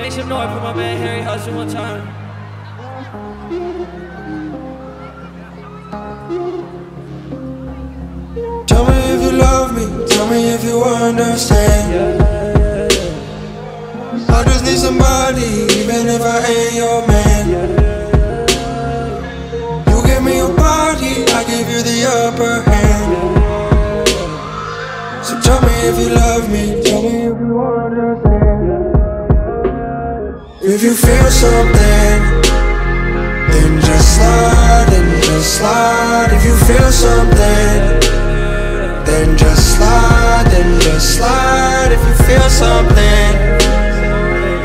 Make some noise for my man Harry Hudson one time. Tell me if you love me, tell me if you understand. I just need somebody, even if I ain't your man. You give me your body, I give you the upper hand. So tell me if you love me, tell me if you understand. If you feel something, then just slide, then just slide. If you feel something, then just slide, then just slide. If you feel something,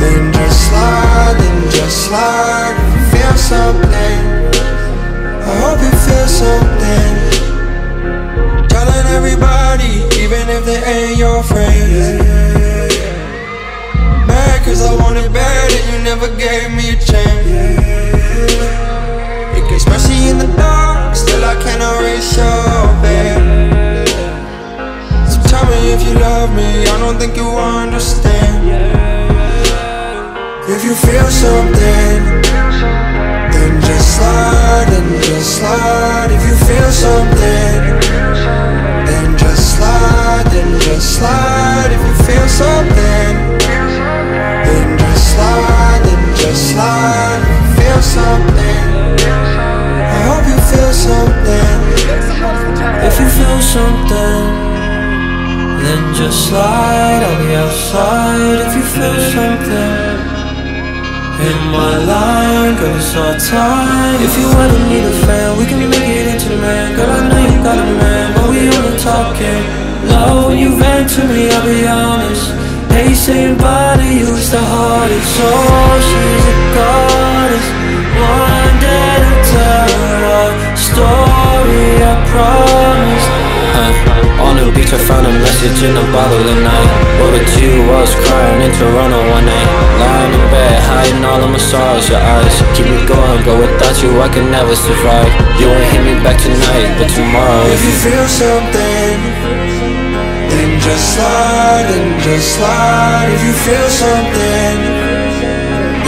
then just slide, then just slide. If you feel something, I hope you feel something. Telling everybody, even if they ain't your friends. Cause I wanted bad and you never gave me a chance. It gets messy in the dark, still I can't erase your bed. So tell me if you love me, I don't think you understand. If you feel something, then just slide, then just slide. If you feel something, then just slide, then just slide. If you feel something, then just slide, then just slide. Feel something, I hope you feel something. If you feel something, then just slide on the outside. If you feel something in my line, girl, it's our time. If you ever need a friend, we can make it into the man. Girl, I know you got a man, but we only talking low. When you vent to me, I'll be honest, they say body is the hardest. So she's a goddess, one day to tell her story, I promise. On the beach I found a message in a bottle at night. Wrote it to you, I was crying in Toronto one night. Lying in bed, hiding all of my sorrows, your eyes keep me going, but without you I could never survive. You won't hit me back tonight, but tomorrow. If you feel something, then just slide, then just slide. If you feel something,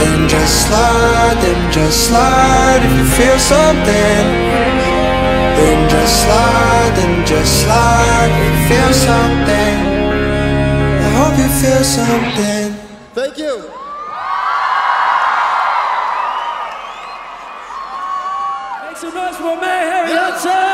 then just slide, then just slide. If you feel something, then just slide, then just slide. If you feel something, I hope you feel something. Thank you. Make some noise for my man, Harry Hudson.